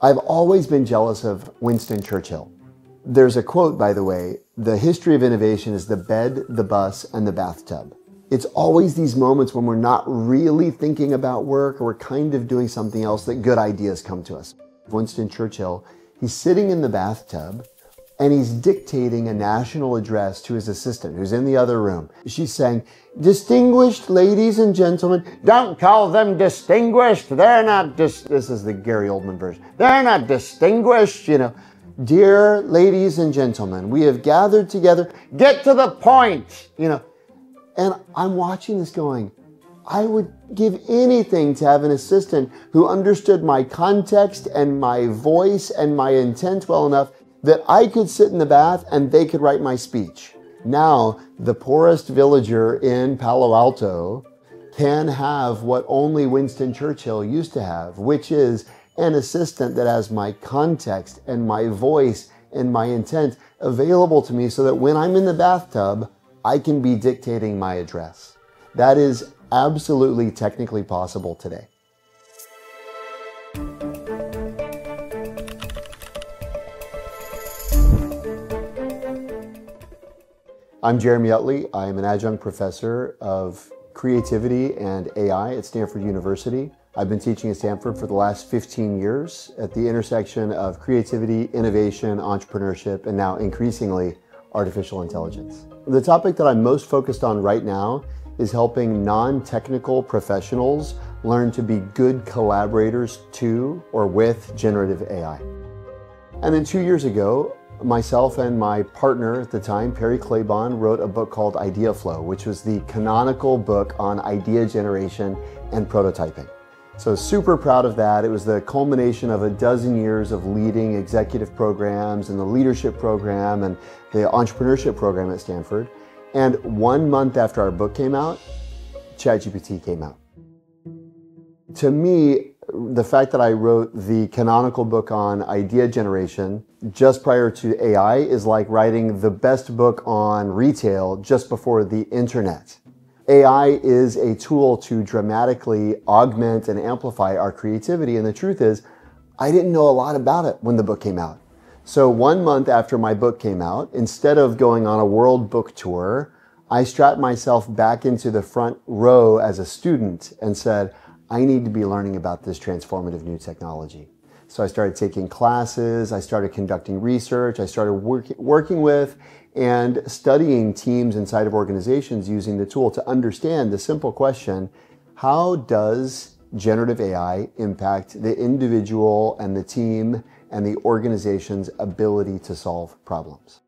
I've always been jealous of Winston Churchill. There's a quote, by the way, the history of innovation is the bed, the bus, and the bathtub. It's always these moments when we're not really thinking about work, or we're kind of doing something else, that good ideas come to us. Winston Churchill, he's sitting in the bathtub and he's dictating a national address to his assistant, who's in the other room. She's saying, distinguished ladies and gentlemen, don't call them distinguished. They're not this is the Gary Oldman version. They're not distinguished, you know. Dear ladies and gentlemen, we have gathered together. Get to the point, you know. And I'm watching this going, I would give anything to have an assistant who understood my context and my voice and my intent well enough that I could sit in the bath and they could write my speech. Now, the poorest villager in Palo Alto can have what only Winston Churchill used to have, which is an assistant that has my context and my voice and my intent available to me so that when I'm in the bathtub, I can be dictating my address. That is absolutely technically possible today. I'm Jeremy Utley. I'm an adjunct professor of creativity and AI at Stanford University. I've been teaching at Stanford for the last 15 years at the intersection of creativity, innovation, entrepreneurship, and now increasingly artificial intelligence. The topic that I'm most focused on right now is helping non-technical professionals learn to be good collaborators to or with generative AI. And then 2 years ago, myself and my partner at the time, Perry Claybon, wrote a book called Idea Flow, which was the canonical book on idea generation and prototyping. So super proud of that. It was the culmination of a dozen years of leading executive programs and the leadership program and the entrepreneurship program at Stanford. And 1 month after our book came out, ChatGPT came out. To me, the fact that I wrote the canonical book on idea generation just prior to AI is like writing the best book on retail just before the internet. AI is a tool to dramatically augment and amplify our creativity, and the truth is, I didn't know a lot about it when the book came out. So 1 month after my book came out, instead of going on a world book tour, I strapped myself back into the front row as a student and said, I need to be learning about this transformative new technology. So I started taking classes, I started conducting research, I started working with and studying teams inside of organizations using the tool to understand the simple question, how does generative AI impact the individual and the team and the organization's ability to solve problems?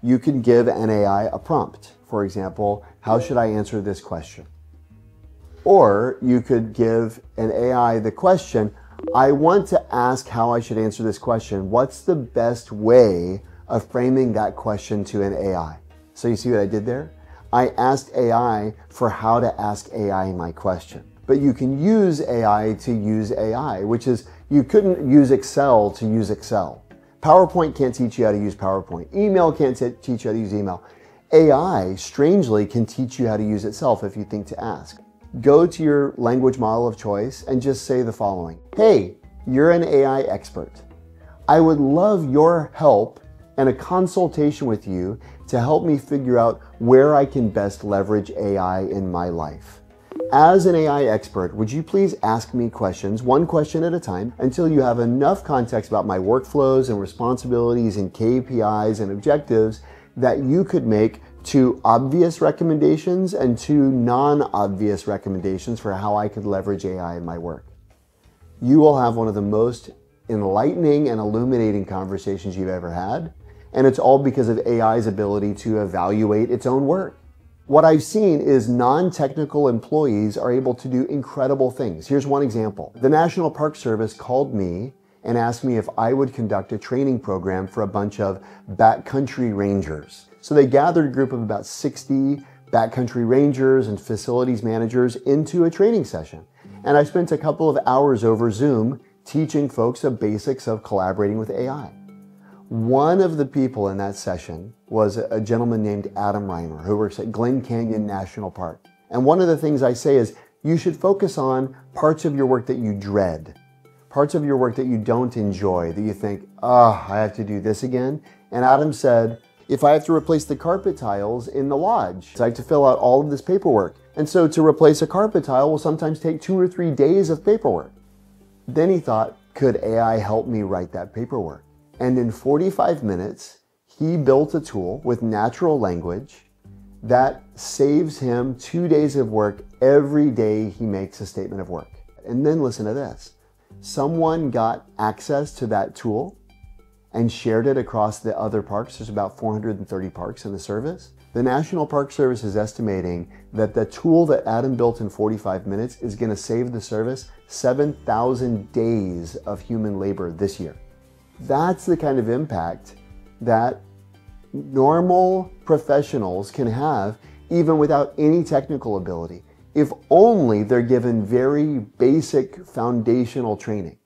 You can give an AI a prompt. For example, how should I answer this question? Or you could give an AI the question, I want to ask how I should answer this question. What's the best way of framing that question to an AI? So you see what I did there? I asked AI for how to ask AI my question. But you can use AI to use AI, which is you couldn't use Excel to use Excel. PowerPoint can't teach you how to use PowerPoint. Email can't teach you how to use email. AI, strangely, can teach you how to use itself if you think to ask. Go to your language model of choice and just say the following. Hey, you're an AI expert. I would love your help and a consultation with you to help me figure out where I can best leverage AI in my life. As an AI expert, would you please ask me questions, one question at a time, until you have enough context about my workflows and responsibilities and KPIs and objectives that you could make two obvious recommendations and two non-obvious recommendations for how I could leverage AI in my work. You will have one of the most enlightening and illuminating conversations you've ever had, and it's all because of AI's ability to evaluate its own work. What I've seen is non-technical employees are able to do incredible things. Here's one example. The National Park Service called me and asked me if I would conduct a training program for a bunch of backcountry rangers. So they gathered a group of about 60 backcountry rangers and facilities managers into a training session. And I spent a couple of hours over Zoom teaching folks the basics of collaborating with AI. One of the people in that session was a gentleman named Adam Reimer, who works at Glen Canyon National Park. And one of the things I say is, You should focus on parts of your work that you dread, parts of your work that you don't enjoy, that you think, ah, I have to do this again. And Adam said, if I have to replace the carpet tiles in the lodge, I have to fill out all of this paperwork. And so to replace a carpet tile will sometimes take 2 or 3 days of paperwork. Then he thought, could AI help me write that paperwork? And in 45 minutes, he built a tool with natural language that saves him 2 days of work every day he makes a statement of work. And then listen to this. Someone got access to that tool and shared it across the other parks. There's about 430 parks in the service. The National Park Service is estimating that the tool that Adam built in 45 minutes is going to save the service 7,000 days of human labor this year. That's the kind of impact that normal professionals can have even without any technical ability, if only they're given very basic foundational training.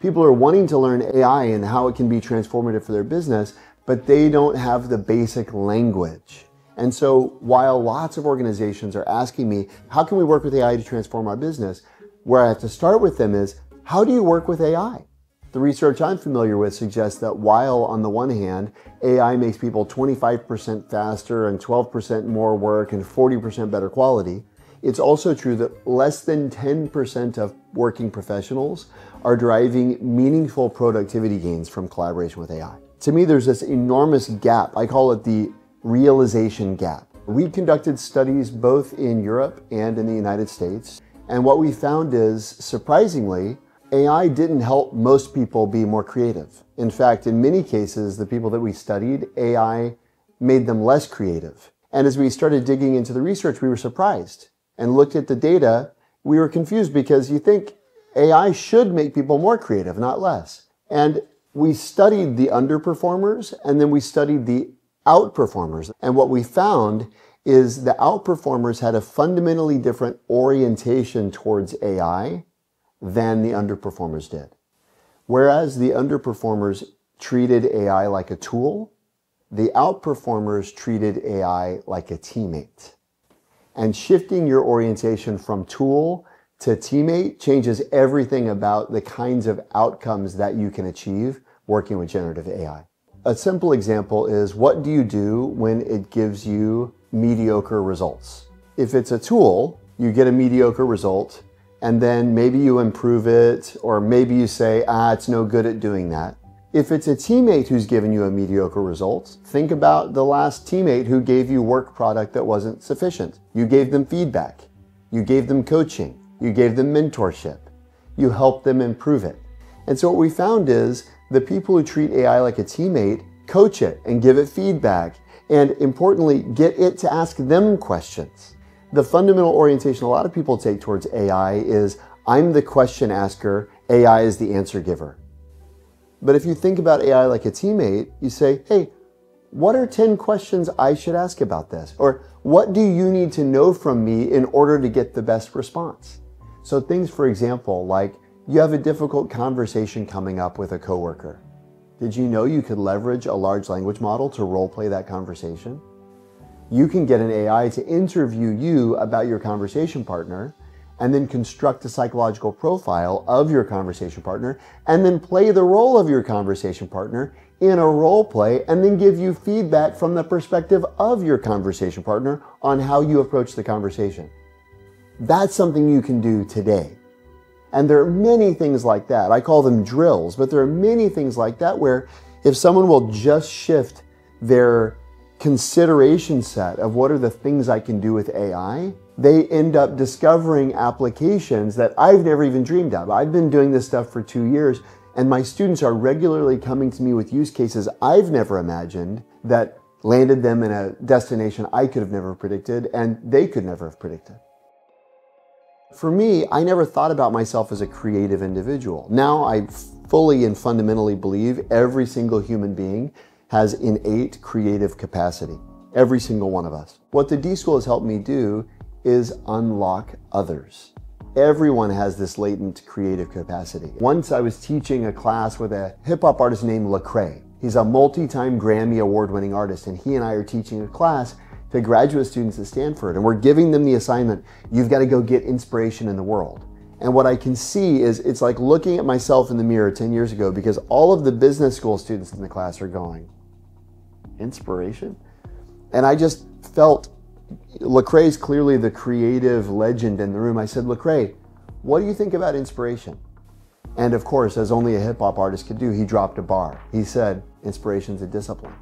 People are wanting to learn AI and how it can be transformative for their business, but they don't have the basic language. And so while lots of organizations are asking me, how can we work with AI to transform our business? Where I have to start with them is, how do you work with AI? The research I'm familiar with suggests that while on the one hand, AI makes people 25% faster and 12% more work and 40% better quality, it's also true that less than 10% of working professionals are deriving meaningful productivity gains from collaboration with AI. To me, there's this enormous gap. I call it the realization gap. We conducted studies both in Europe and in the United States, and what we found is, surprisingly, AI didn't help most people be more creative. In fact, in many cases, the people that we studied, AI made them less creative. And as we started digging into the research, we were surprised. And looked at the data, we were confused because you think AI should make people more creative, not less. And we studied the underperformers, and then we studied the outperformers. And what we found is the outperformers had a fundamentally different orientation towards AI than the underperformers did. Whereas the underperformers treated AI like a tool, the outperformers treated AI like a teammate. And shifting your orientation from tool to teammate changes everything about the kinds of outcomes that you can achieve working with generative AI. A simple example is, what do you do when it gives you mediocre results? If it's a tool, you get a mediocre result, and then maybe you improve it, or maybe you say, ah, it's no good at doing that. If it's a teammate who's given you a mediocre result, think about the last teammate who gave you work product that wasn't sufficient. You gave them feedback. You gave them coaching. You gave them mentorship. You helped them improve it. And so what we found is the people who treat AI like a teammate coach it and give it feedback, and importantly, get it to ask them questions. The fundamental orientation a lot of people take towards AI is, I'm the question asker, AI is the answer giver. But if you think about AI like a teammate, you say, hey, what are 10 questions I should ask about this? Or what do you need to know from me in order to get the best response? So things, for example, like you have a difficult conversation coming up with a coworker. Did you know you could leverage a large language model to role play that conversation? You can get an AI to interview you about your conversation partner, and then construct a psychological profile of your conversation partner, and then play the role of your conversation partner in a role play, and then give you feedback from the perspective of your conversation partner on how you approach the conversation. That's something you can do today. And there are many things like that. I call them drills, but there are many things like that where if someone will just shift their consideration set of what are the things I can do with AI, they end up discovering applications that I've never even dreamed of. I've been doing this stuff for 2 years, and my students are regularly coming to me with use cases I've never imagined that landed them in a destination I could have never predicted and they could never have predicted. For me, I never thought about myself as a creative individual. Now I fully and fundamentally believe every single human being has innate creative capacity. Every single one of us. What the D School has helped me do is unlock others. Everyone has this latent creative capacity. Once I was teaching a class with a hip-hop artist named Lecrae. He's a multi-time Grammy award-winning artist, and he and I are teaching a class to graduate students at Stanford, and we're giving them the assignment, you've got to go get inspiration in the world. And what I can see is it's like looking at myself in the mirror 10 years ago, because all of the business school students in the class are going, inspiration? And I just felt, Lecrae's clearly the creative legend in the room. I said, Lecrae, what do you think about inspiration? And of course, as only a hip hop artist could do, he dropped a bar. He said, inspiration's a discipline.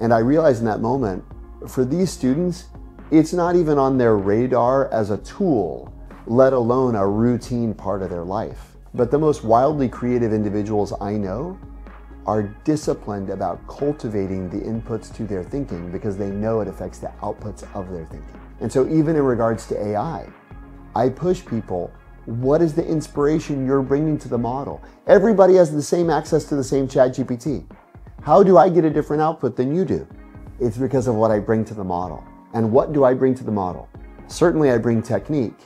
And I realized in that moment, for these students, it's not even on their radar as a tool, let alone a routine part of their life. But the most wildly creative individuals I know are disciplined about cultivating the inputs to their thinking because they know it affects the outputs of their thinking. And so even in regards to AI, I push people, what is the inspiration you're bringing to the model? Everybody has the same access to the same ChatGPT. How do I get a different output than you do? It's because of what I bring to the model. And what do I bring to the model? Certainly I bring technique,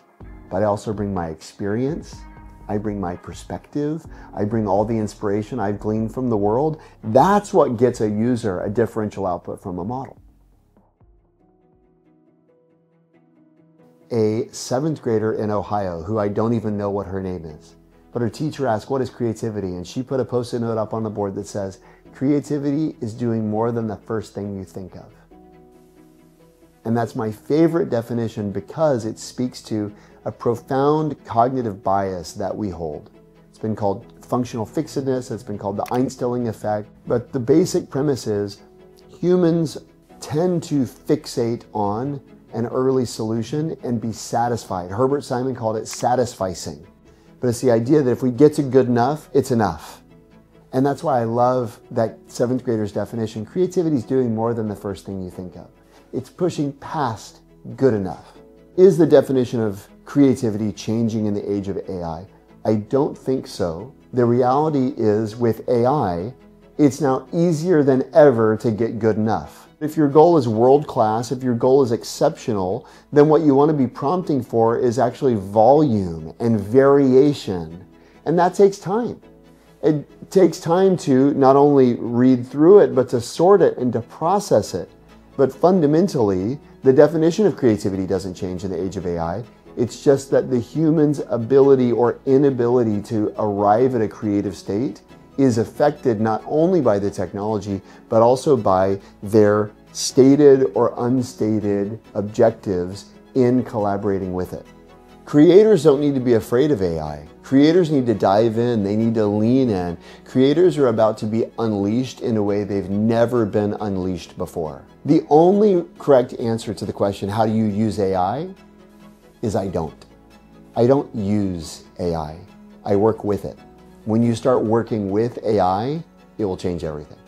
but I also bring my experience. I bring my perspective. I bring all the inspiration I've gleaned from the world. That's what gets a user a differential output from a model. A seventh grader in Ohio, who I don't even know what her name is, but her teacher asked, what is creativity? And she put a post-it note up on the board that says, creativity is doing more than the first thing you think of. And that's my favorite definition because it speaks to a profound cognitive bias that we hold. It's been called functional fixedness, it's been called the Einstein effect, but the basic premise is humans tend to fixate on an early solution and be satisfied. Herbert Simon called it satisficing. But it's the idea that if we get to good enough, it's enough. And that's why I love that seventh grader's definition. Creativity is doing more than the first thing you think of. It's pushing past good enough. Is the definition of creativity changing in the age of AI? I don't think so. The reality is with AI, it's now easier than ever to get good enough. If your goal is world-class, if your goal is exceptional, then what you want to be prompting for is actually volume and variation. And that takes time. It takes time to not only read through it, but to sort it and to process it. But fundamentally, the definition of creativity doesn't change in the age of AI. It's just that the human's ability or inability to arrive at a creative state is affected not only by the technology, but also by their stated or unstated objectives in collaborating with it. Creators don't need to be afraid of AI. Creators need to dive in, they need to lean in. Creators are about to be unleashed in a way they've never been unleashed before. The only correct answer to the question, how do you use AI, is I don't. I don't use AI. I work with it. When you start working with AI, it will change everything.